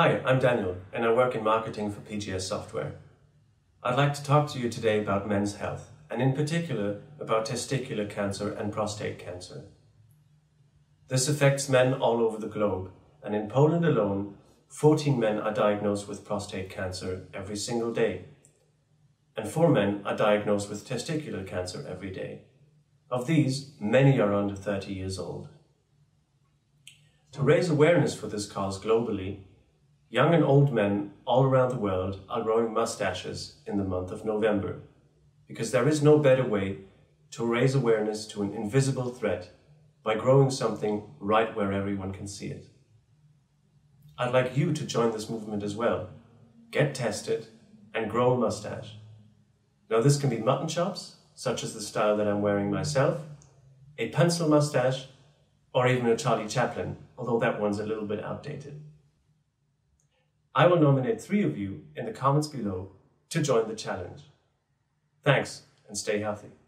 Hi, I'm Daniel, and I work in marketing for PGS Software. I'd like to talk to you today about men's health, and in particular about testicular cancer and prostate cancer. This affects men all over the globe, and in Poland alone, 14 men are diagnosed with prostate cancer every single day, and 4 men are diagnosed with testicular cancer every day. Of these, many are under 30 years old. To raise awareness for this cause globally, young and old men all around the world are growing mustaches in the month of November, because there is no better way to raise awareness to an invisible threat by growing something right where everyone can see it. I'd like you to join this movement as well. Get tested and grow a mustache. Now this can be mutton chops, such as the style that I'm wearing myself, a pencil mustache, or even a Charlie Chaplin, although that one's a little bit outdated. I will nominate 3 of you in the comments below to join the challenge. Thanks, and stay healthy.